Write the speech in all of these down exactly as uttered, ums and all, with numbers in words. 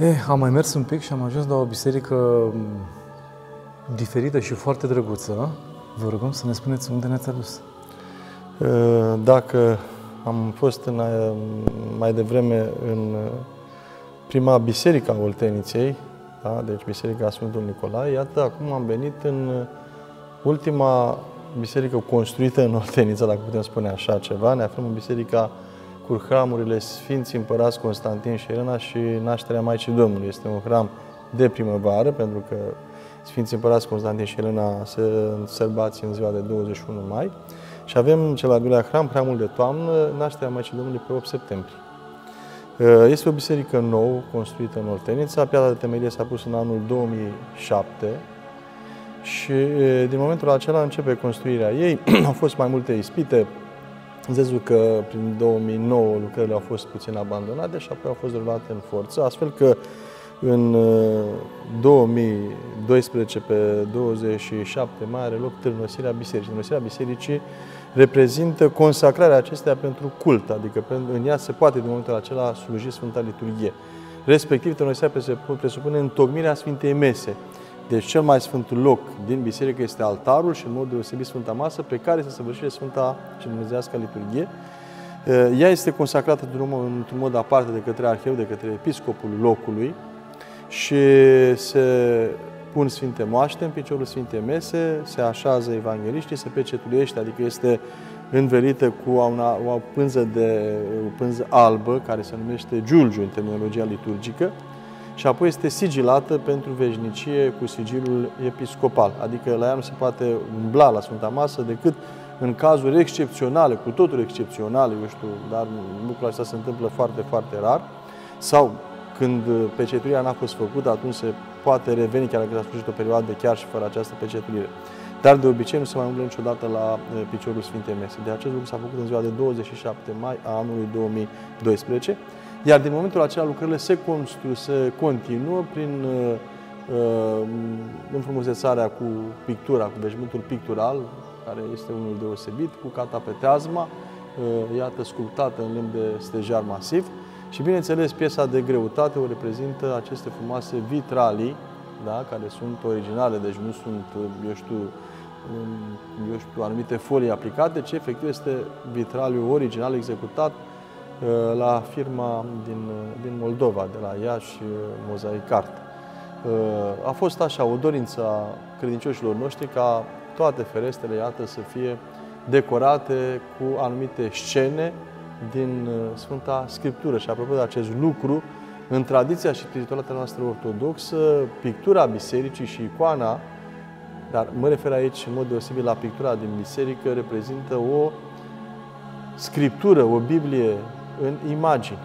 Eh, am mai mers un pic și am ajuns la o biserică diferită și foarte drăguță. Vă rugăm să ne spuneți unde ne-ați adus. Dacă am fost în, mai devreme în prima biserică a Olteniței, da? Deci biserica Sfântul Nicolae, iată acum am venit în ultima biserică construită în Oltenița, dacă putem spune așa ceva. Ne aflăm în biserica cu hramurile Sfinții Împărați Constantin și Irena și Nașterea Maicii Domnului. Este un hram de primăvară, pentru că Sfinții Împărați Constantin și Irena se sărbați în ziua de douăzeci și unu mai. Și avem cel al doilea hram, hramul de toamnă, Nașterea Maicii Domnului pe opt septembrie. Este o biserică nouă construită în Oltenița. Piatra de temelie s-a pus în anul două mii șapte și din momentul acela începe construirea ei. Au fost mai multe ispite. Zezul că prin două mii nouă lucrările au fost puțin abandonate și apoi au fost reluate în forță, astfel că în două mii doisprezece, pe douăzeci și șapte mai, are loc târnosirea bisericii. Târnosirea bisericii reprezintă consacrarea acesteia pentru cult, adică în ea se poate din momentul acela sluji Sfânta Liturghie. Respectiv, târnosirea presupune întocmirea Sfintei Mese. Deci cel mai sfânt loc din biserică este altarul și în mod deosebit Sfânta Masă, pe care se săvârșește Sfânta și Dumnezeiasca Liturghie. Ea este consacrată într-un mod aparte de către arheu, de către episcopul locului și se pun Sfinte Moaște în piciorul Sfintei Mese, se așează evangheliștii, se pecetuiește, adică este învelită cu una, o, pânză de, o pânză albă, care se numește giulgiu în terminologia liturgică, și apoi este sigilată pentru veșnicie cu sigilul episcopal, adică la ea nu se poate umbla la Sfânta Masă decât în cazuri excepționale, cu totul excepționale, eu știu, dar lucrul acesta se întâmplă foarte, foarte rar, sau când pecetuirea n-a fost făcută, atunci se poate reveni, chiar dacă s-a sfârșit o perioadă, chiar și fără această pecetuire. Dar de obicei nu se mai umblă niciodată la piciorul Sfintei Mese. De acest lucru s-a făcut în ziua de douăzeci și șapte mai a anului două mii doisprezece, iar din momentul acela lucrările se, se continuă prin uh, înfrumusețarea cu pictura, cu veșmântul pictural, care este unul deosebit, cu catapeteazma, uh, iată, sculptată în lemn de stejar masiv. Și bineînțeles, piesa de greutate o reprezintă aceste frumoase vitralii, da, care sunt originale, deci nu sunt, eu știu, eu știu, anumite folii aplicate, ci efectiv este vitraliu original executat la firma din, din Moldova, de la Iași, Mozaic Art. A fost așa o dorință a credincioșilor noștri ca toate ferestrele, iată, să fie decorate cu anumite scene din Sfânta Scriptură. Și apropo de acest lucru, în tradiția și spiritualitatea noastră ortodoxă, pictura bisericii și icoana, dar mă refer aici în mod deosebit la pictura din biserică, reprezintă o scriptură, o Biblie în imagini.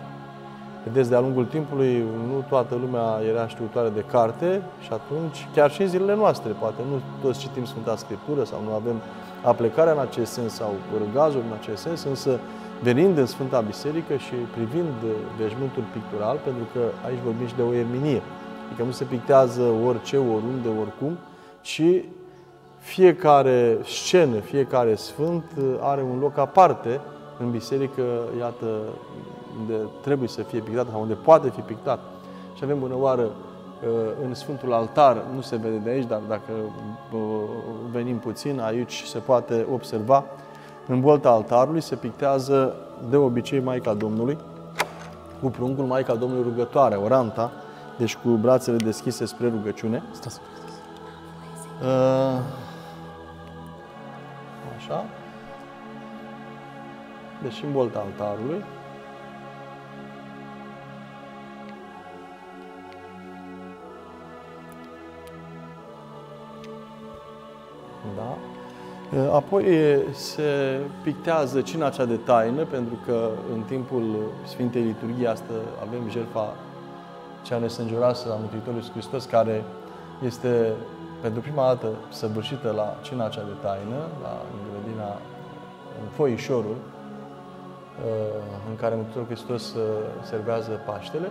Vedeți, de-a lungul timpului nu toată lumea era știutoare de carte și atunci, chiar și în zilele noastre, poate nu toți citim Sfânta Scriptură sau nu avem aplecarea în acest sens sau răgazuri în acest sens, însă venind în Sfânta Biserică și privind veșmântul pictural, pentru că aici vorbim și de o erminie, adică nu se pictează orice, oriunde, oricum, ci fiecare scenă, fiecare sfânt are un loc aparte în biserică, iată, unde trebuie să fie pictat sau unde poate fi pictat. Și avem bună oară în Sfântul Altar, nu se vede de aici, dar dacă venim puțin, aici se poate observa. În bolta altarului se pictează de obicei Maica Domnului, cu pruncul Maica Domnului rugătoare, oranta, deci cu brațele deschise spre rugăciune. Stați. Așa. Deci în bolta altarului. Da. Apoi se pictează cina cea de taină, pentru că în timpul Sfintei Liturghii asta avem jertfa cea nesângeroasă a Mântuitorului Hristos, care este pentru prima dată săvârșită la cina cea de taină, la grădina, în foișorul în care Mântuitorul Hristos servează Paștele.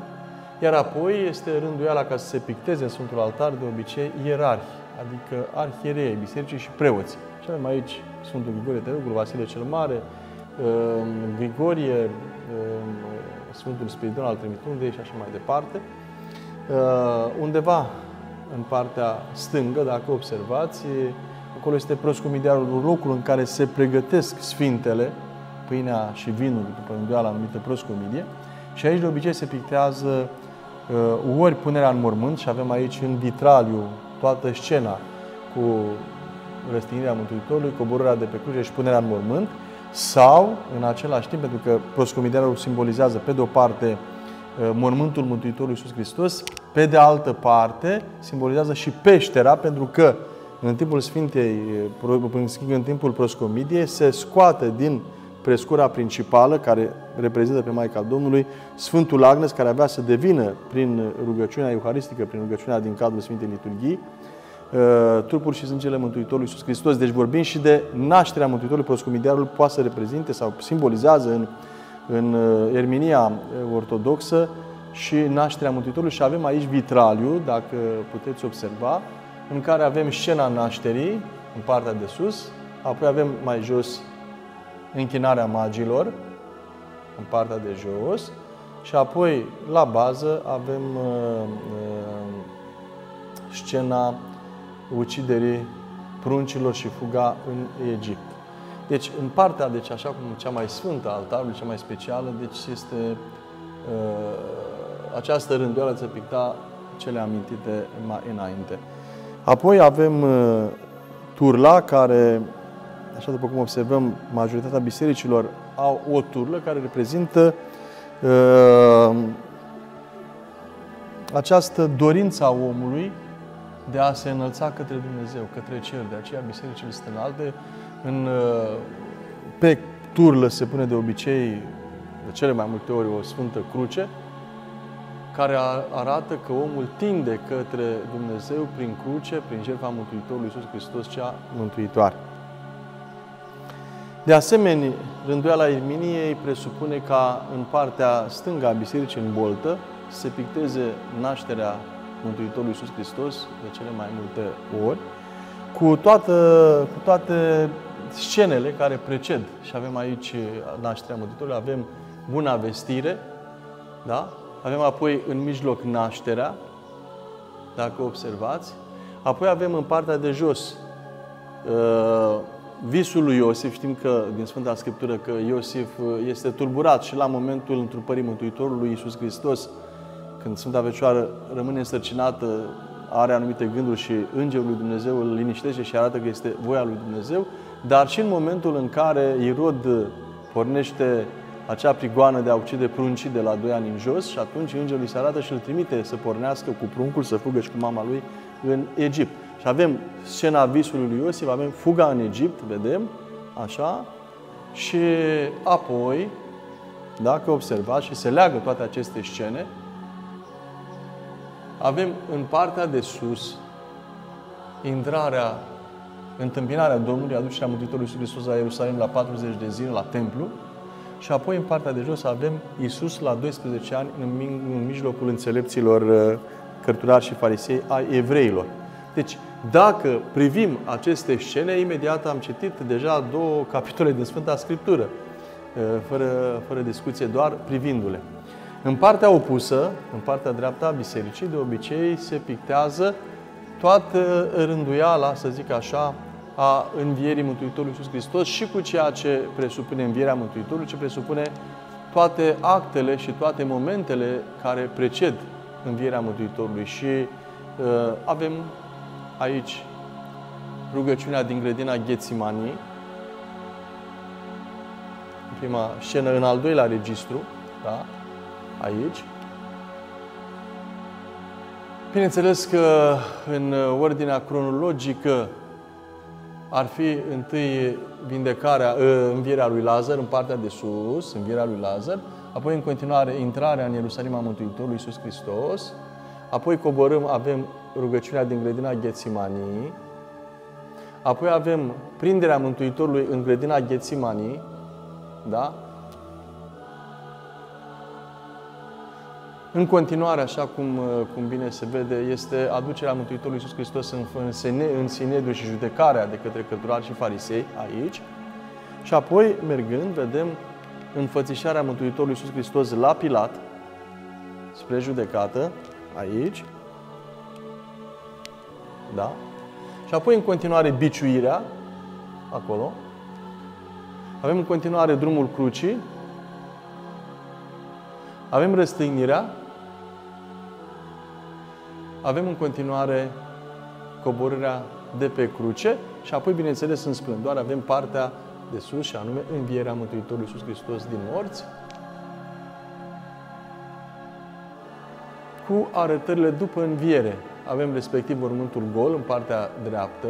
Iar apoi este rânduiala ca să se picteze în Sfântul Altar de obicei ierarhi, adică arhierei bisericii și preoți. Și avem aici Sfântul Grigorie Teologul, Vasile cel Mare, Grigorie, Sfântul Spiridon al Trimitrundei și așa mai departe. Undeva în partea stângă, dacă observați, acolo este proscomidiarul, locul în care se pregătesc sfintele, pâinea și vinul, după îndoială anumită proscomidie, și aici de obicei se pictează ori punerea în mormânt, și avem aici în vitraliu toată scena cu răstignirea Mântuitorului, coborârea de pe cruce și punerea în mormânt, sau, în același timp, pentru că proscomidiarul simbolizează, pe de o parte, mormântul Mântuitorului Iisus Hristos, pe de altă parte, simbolizează și peștera, pentru că în timpul Sfintei, în timpul proscomidiei, se scoate din prescura principală, care reprezintă pe Maica Domnului, Sfântul Agnes, care avea să devină, prin rugăciunea euharistică, prin rugăciunea din cadrul Sfintei Liturghii, trupul și sângele Mântuitorului Iisus Hristos. Deci vorbim și de nașterea Mântuitorului. Proscomidiarul poate să reprezinte sau simbolizează în, în erminia ortodoxă și nașterea Mântuitorului, și avem aici vitraliu, dacă puteți observa, în care avem scena nașterii în partea de sus, apoi avem mai jos închinarea magilor în partea de jos și apoi la bază avem uh, uh, scena uciderii pruncilor și fuga în Egipt. Deci, în partea, deci, așa cum cea mai sfântă a altarului, cea mai specială, deci este uh, această rânduială se picta cele amintite mai înainte. Apoi avem uh, turla care, așa după cum observăm, majoritatea bisericilor au o turlă care reprezintă uh, această dorință a omului de a se înălța către Dumnezeu, către cer. De aceea bisericile sunt înalte. În, pe turlă se pune de obicei, de cele mai multe ori, o Sfântă Cruce, care arată că omul tinde către Dumnezeu prin cruce, prin jertfa Mântuitorului Iisus Hristos, cea mântuitoare. De asemenea, rânduiala Erminiei presupune ca în partea stângă a bisericii, în boltă, se picteze nașterea Mântuitorul Iisus Hristos, de cele mai multe ori, cu, toată, cu toate scenele care preced. Și avem aici nașterea Mântuitorului, avem Buna Vestire, da? Avem apoi în mijloc nașterea, dacă observați, apoi avem în partea de jos uh, visul lui Iosif. Știm că din Sfânta Scriptură că Iosif este turburat și la momentul întrupării Mântuitorului Iisus Hristos, când Sfânta Fecioară rămâne însărcinată, are anumite gânduri și Îngerul lui Dumnezeu îl liniștește și arată că este voia lui Dumnezeu, dar și în momentul în care Irod pornește acea prigoană de a ucide pruncii de la doi ani în jos, și atunci Îngerul îi se arată și îl trimite să pornească cu pruncul, să fugă și cu mama lui în Egipt. Și avem scena visului lui Iosif, avem fuga în Egipt, vedem, așa, și apoi, dacă observați și se leagă toate aceste scene, avem în partea de sus intrarea, întâmpinarea Domnului, aducerea Mântuitorului Iisus Hristos la Ierusalim la patruzeci de zile, la templu, și apoi în partea de jos avem Iisus la doisprezece ani în mijlocul înțelepților cărturari și farisei ai evreilor. Deci, dacă privim aceste scene, imediat am citit deja două capitole din Sfânta Scriptură, fără, fără discuție, doar privindu-le. În partea opusă, în partea dreaptă a bisericii, de obicei se pictează toată rânduiala, să zic așa, a învierii Mântuitorului Iisus Hristos și cu ceea ce presupune învierea Mântuitorului, ce presupune toate actele și toate momentele care preced învierea Mântuitorului. Și uh, avem aici rugăciunea din grădina Ghețimanii, prima scenă, în al doilea registru, da? Aici. Bineînțeles că în ordinea cronologică ar fi întâi vindecarea, învierea lui Lazar în partea de sus, învierea lui Lazar, apoi în continuare intrarea în Ierusalim a Mântuitorului Iisus Hristos, apoi coborâm, avem rugăciunea din grădina Ghețimanii, apoi avem prinderea Mântuitorului în grădina Ghețimanii, da? În continuare, așa cum, cum bine se vede, este aducerea Mântuitorului Iisus Hristos în, în, în Sinedriu și judecarea de către cărturari și farisei aici. Și apoi, mergând, vedem înfățișarea Mântuitorului Iisus Hristos la Pilat, spre judecată, aici. Da? Și apoi în continuare biciuirea, acolo. Avem în continuare drumul crucii. Avem răstignirea. Avem în continuare coborârea de pe cruce și apoi, bineînțeles, în splendoare avem partea de sus și anume învierea Mântuitorului Iisus Hristos din morți, cu arătările după înviere. Avem respectiv mormântul gol în partea dreaptă,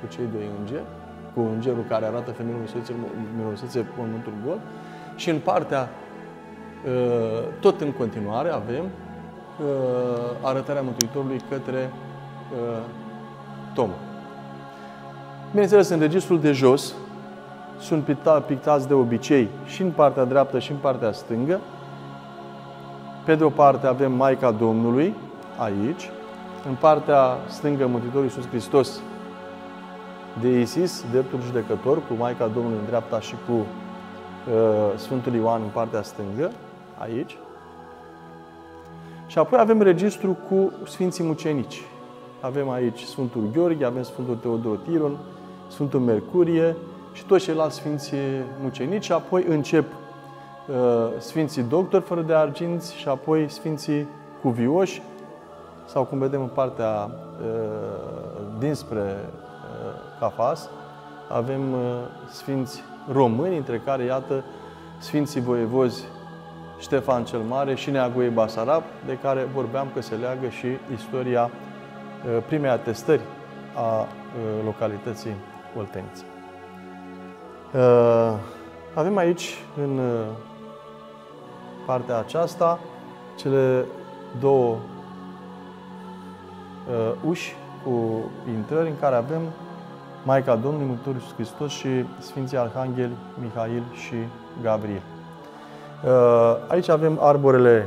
cu cei doi îngeri, cu îngerul care arată femeii mirosețe mormântul gol, și în partea, tot în continuare, avem arătarea Mântuitorului către Tomă. Bineînțeles, în registrul de jos sunt pictați de obicei și în partea dreaptă și în partea stângă. Pe de o parte avem Maica Domnului, aici. În partea stângă, Mântuitorul Iisus Hristos de Iisus, dreptul judecător, cu Maica Domnului în dreapta și cu uh, Sfântul Ioan în partea stângă, aici. Și apoi avem registru cu Sfinții Mucenici. Avem aici Sfântul Gheorghe, avem Sfântul Teodotiron, Sfântul Mercurie și toți ceilalți Sfinții Mucenici. Și apoi încep Sfinții Doctori fără de arginți și apoi Sfinții Cuvioși, sau cum vedem în partea dinspre Cafas, avem Sfinți Români, între care, iată, Sfinții Voievozi Ștefan cel Mare și Neagui Basarab, de care vorbeam că se leagă și istoria primei atestări a localității Oltenița. Avem aici, în partea aceasta, cele două uși cu intrări în care avem Maica Domnului, Mântuitorul Iisus Hristos și Sfinții Arhangheli Mihail și Gabriel. Aici avem arborele,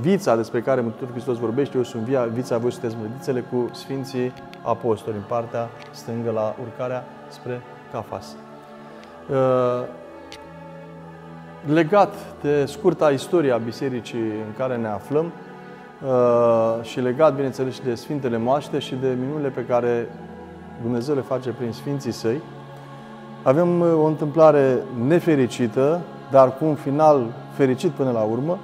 vița despre care Mântuitorul Hristos vorbește, eu sunt via, vița, voi sunteți mlădițele, cu Sfinții Apostoli, în partea stângă la urcarea spre Cafas. Legat de scurta istoria bisericii în care ne aflăm și legat, bineînțeles, și de Sfintele Moaște și de minunile pe care Dumnezeu le face prin Sfinții Săi, avem o întâmplare nefericită, dar cu un final fericit până la urmă,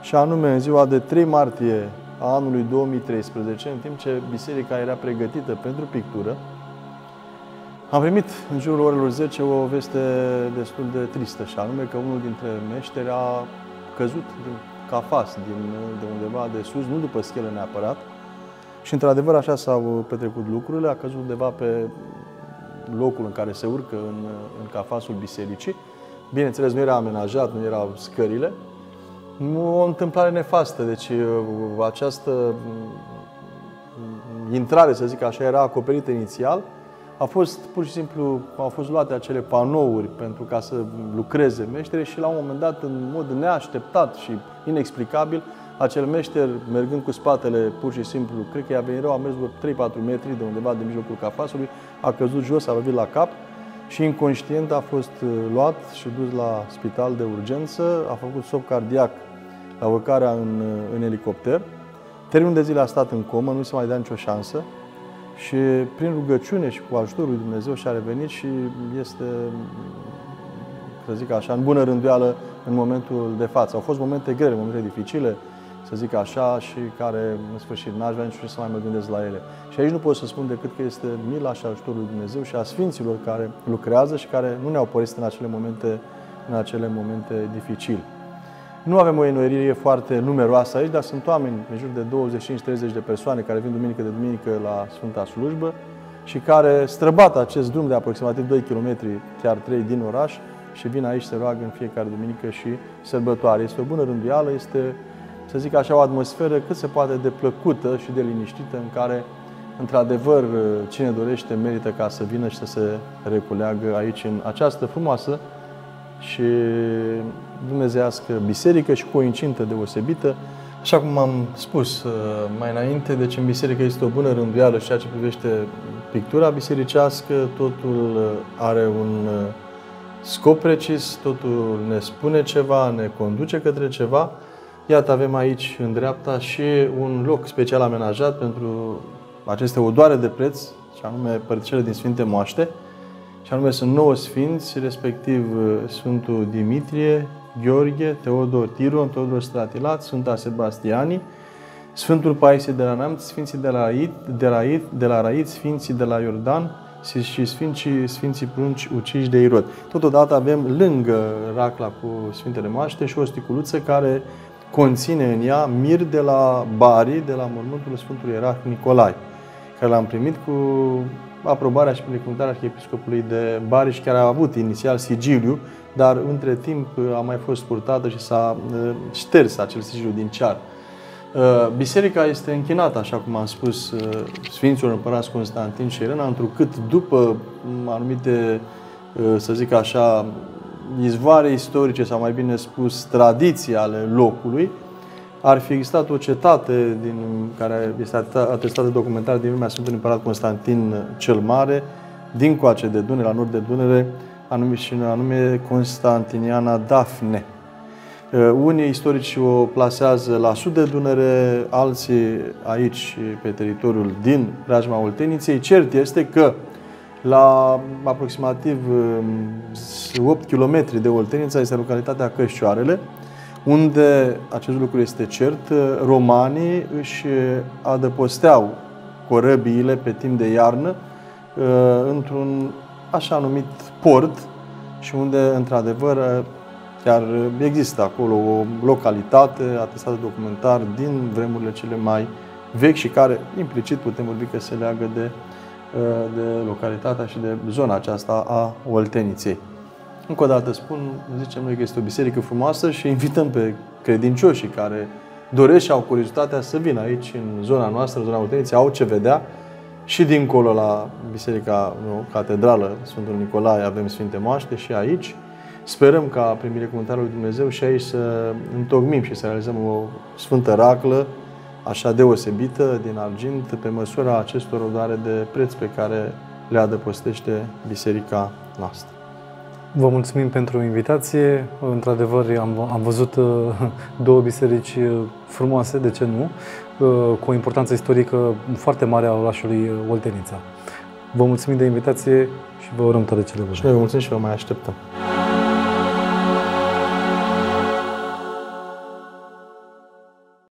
și anume în ziua de trei martie a anului două mii treisprezece, în timp ce biserica era pregătită pentru pictură, am primit în jurul orelor zece o veste destul de tristă, și anume că unul dintre meșteri a căzut din Cafas, din, de undeva de sus, nu după schele neapărat, și într-adevăr așa s-au petrecut lucrurile, a căzut undeva pe locul în care se urcă în, în Cafasul bisericii. Bineînțeles, nu era amenajat, nu erau scările. O întâmplare nefastă, deci această intrare, să zic așa, era acoperită inițial. A fost pur și simplu, au fost luate acele panouri pentru ca să lucreze meștere și la un moment dat, în mod neașteptat și inexplicabil, acel meșter, mergând cu spatele pur și simplu, cred că i-a venit rău, a mers vreo trei-patru metri de undeva de mijlocul Cafasului, a căzut jos, a lovit la cap și inconștient a fost luat și dus la spital de urgență, a făcut stop cardiac la urcarea în, în elicopter. Termin de zile a stat în comă, nu se mai dea nicio șansă și prin rugăciune și cu ajutorul lui Dumnezeu și-a revenit și este, să zic așa, în bună rânduială în momentul de față. Au fost momente grele, momente dificile, să zic așa, și care, în sfârșit, n-aș vrea niciodată să mai mă gândesc la ele. Și aici nu pot să spun decât că este mila și ajutorul lui Dumnezeu și a Sfinților care lucrează și care nu ne-au părăsit în acele momente, în acele momente dificile. Nu avem o enoirie foarte numeroasă aici, dar sunt oameni în jur de douăzeci și cinci-treizeci de persoane care vin duminică de duminică la Sfânta Slujbă și care străbată acest drum de aproximativ doi kilometri, chiar trei, din oraș și vin aici, se roagă în fiecare duminică și sărbătoare. Este o bună rânduială, este, să zic așa, o atmosferă cât se poate de plăcută și de liniștită, în care, într-adevăr, cine dorește merită ca să vină și să se reculeagă aici, în această frumoasă și dumnezeiască biserică și cu o incintă deosebită. Așa cum am spus mai înainte, deci în biserică este o bună rânduială și ceea ce privește pictura bisericească, totul are un scop precis, totul ne spune ceva, ne conduce către ceva. Iată, avem aici, în dreapta, și un loc special amenajat pentru aceste odoare de preț, și anume părticele din Sfinte Moaște, și anume sunt nouă sfinți, respectiv Sfântul Dimitrie, Gheorghe, Teodor Tiron, Teodor Stratilat, Sfânta Sebastiani, Sfântul Paisie de la Neamț, Sfinții de la It, de la It, de la Raid, Sfinții de la Iordan și Sfinții, Sfinții Prunci uciși de Irod. Totodată avem lângă racla cu Sfintele Moaște și o sticuluță care conține în ea mir de la Bari, de la mormântul Sfântului Ierarh Nicolae, care l-am primit cu aprobarea și binecuvântarea Arhiepiscopului de Bari și care a avut inițial sigiliu, dar între timp a mai fost purtată și s-a șters acel sigiliu din cear. Biserica este închinată, așa cum am spus, Sfinților Împărați Constantin și Elena, întrucât după anumite, să zic așa, izvoare istorice, sau mai bine spus, tradiții ale locului, ar fi existat o cetate din, care este atestată documentar din vremea Sfântului Împărat Constantin cel Mare, din coace de Dunăre, la nord de Dunăre, anume, și anume Constantiniana Daphne. Unii istorici o plasează la sud de Dunăre, alții aici, pe teritoriul din preajma Olteniței. Cert este că la aproximativ opt kilometri de Oltenița este localitatea Cășcioarele, unde, acest lucru este cert, romanii își adăposteau corăbiile pe timp de iarnă într-un așa numit port și unde, într-adevăr, chiar există acolo o localitate atestată documentar din vremurile cele mai vechi și care, implicit, putem vorbi că se leagă de de localitatea și de zona aceasta a Olteniței. Încă o dată spun, zicem noi că este o biserică frumoasă și invităm pe credincioșii care doresc și au curiozitatea să vină aici, în zona noastră, în zona Olteniței, au ce vedea și dincolo la biserica, nu, catedrală Sfântul Nicolae, avem Sfinte Moaște și aici. Sperăm ca, prin binecuvântarea lui Dumnezeu, și aici să întocmim și să realizăm o sfântă raclă așa deosebită, din argint, pe măsura acestor odoare de preț pe care le adăpostește biserica noastră. Vă mulțumim pentru invitație. Într-adevăr, am, am văzut două biserici frumoase, de ce nu, cu o importanță istorică foarte mare a orașului Oltenița. Vă mulțumim de invitație și vă urăm toate cele bune. Și noi vă mulțumim și vă mai așteptăm.